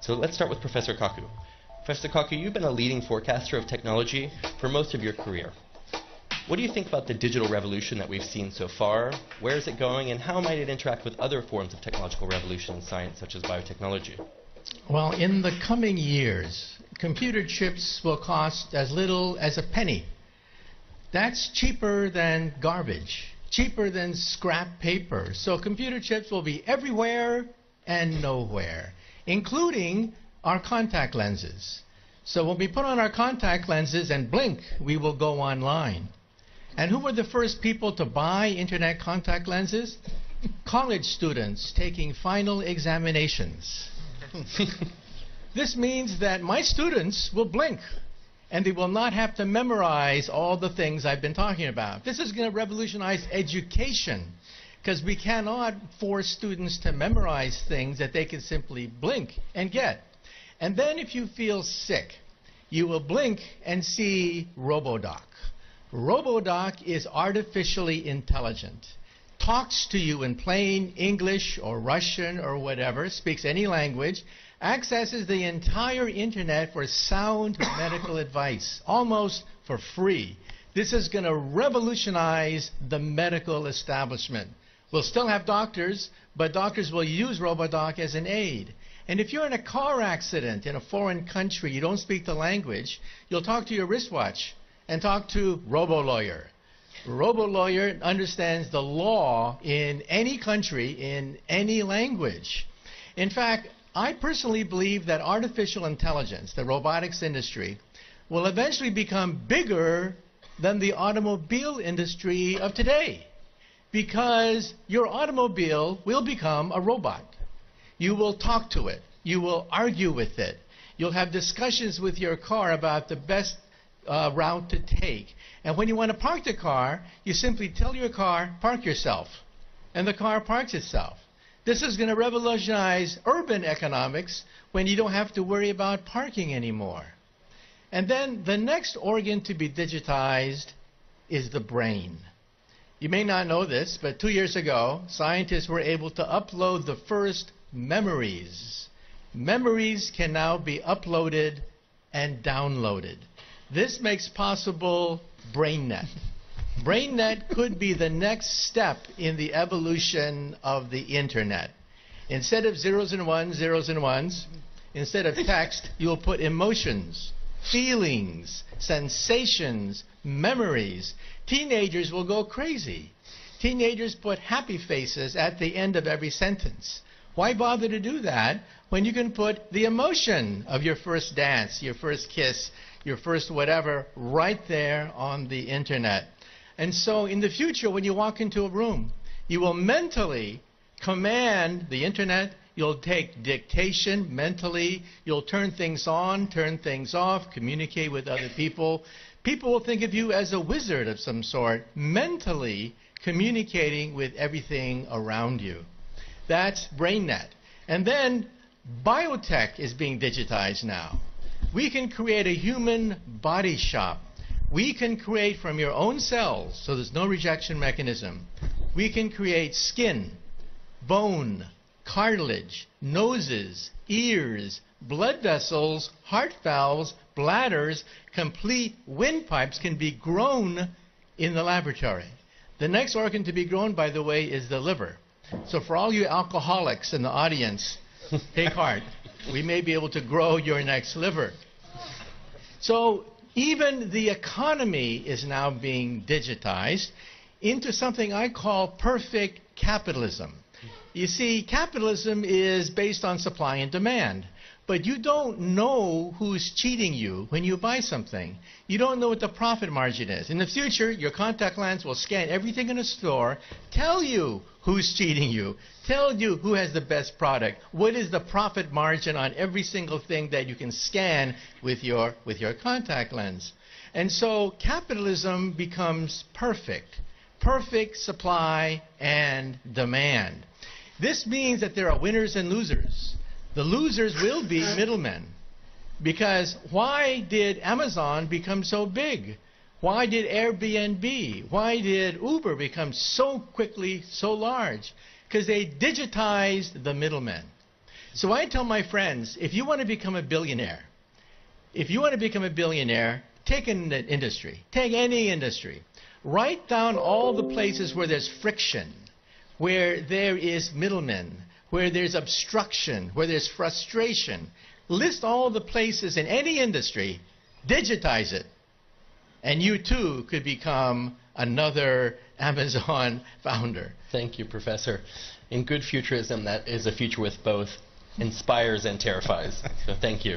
So let's start with Professor Kaku. Professor Kaku, you've been a leading forecaster of technology for most of your career. What do you think about the digital revolution that we've seen so far? Where is it going, and how might it interact with other forms of technological revolution in science, such as biotechnology? Well, in the coming years, computer chips will cost as little as a penny. That's cheaper than garbage, cheaper than scrap paper. So computer chips will be everywhere and nowhere, including our contact lenses. So when we put on our contact lenses and blink, we will go online. And who were the first people to buy internet contact lenses? College students taking final examinations. This means that my students will blink, and they will not have to memorize all the things I've been talking about. This is going to revolutionize education, because we cannot force students to memorize things that they can simply blink and get. And then if you feel sick, you will blink and see RoboDoc. RoboDoc is artificially intelligent. Talks to you in plain English or Russian or whatever, speaks any language, accesses the entire internet for sound medical advice, almost for free. This is going to revolutionize the medical establishment. We'll still have doctors, but doctors will use RoboDoc as an aid. And if you're in a car accident in a foreign country, you don't speak the language, you'll talk to your wristwatch and talk to RoboLawyer. RoboLawyer understands the law in any country, in any language. In fact, I personally believe that artificial intelligence, the robotics industry, will eventually become bigger than the automobile industry of today, because your automobile will become a robot. You will talk to it. You will argue with it. You'll have discussions with your car about the best route to take. And when you want to park the car, you simply tell your car, park yourself. And the car parks itself. This is going to revolutionize urban economics when you don't have to worry about parking anymore. And then the next organ to be digitized is the brain. You may not know this, but 2 years ago, scientists were able to upload the first memories. Memories can now be uploaded and downloaded. This makes possible BrainNet. BrainNet could be the next step in the evolution of the internet. Instead of zeros and ones, instead of text, you'll put emotions, feelings, sensations, memories. Teenagers will go crazy. Teenagers put happy faces at the end of every sentence. Why bother to do that when you can put the emotion of your first dance, your first kiss, your first whatever right there on the internet? And so in the future, when you walk into a room, you will mentally command the internet. You'll take dictation mentally. You'll turn things on, turn things off, communicate with other people. People will think of you as a wizard of some sort, mentally communicating with everything around you. That's BrainNet. And then biotech is being digitized now. We can create a human body shop. We can create from your own cells, so there's no rejection mechanism. We can create skin, bone, cartilage, noses, ears, blood vessels, heart valves, bladders, complete windpipes can be grown in the laboratory. The next organ to be grown, by the way, is the liver. So for all you alcoholics in the audience, take heart. We may be able to grow your next liver. So even the economy is now being digitized into something I call perfect capitalism. You see, capitalism is based on supply and demand. But you don't know who's cheating you when you buy something. You don't know what the profit margin is. In the future, your contact lens will scan everything in a store, tell you who's cheating you, tell you who has the best product, what is the profit margin on every single thing that you can scan with your contact lens. And so capitalism becomes perfect. Perfect supply and demand. This means that there are winners and losers. The losers will be middlemen. Because why did Amazon become so big? Why did Airbnb? Why did Uber become so quickly so large? Because they digitized the middlemen. So I tell my friends, if you want to become a billionaire, take an industry, take any industry. Write down all the places where there's friction, where there is middlemen, where there's obstruction, where there's frustration. List all the places in any industry, digitize it, and you too could become another Amazon founder. Thank you, Professor. In good futurism, that is a future with both inspires and terrifies. So thank you.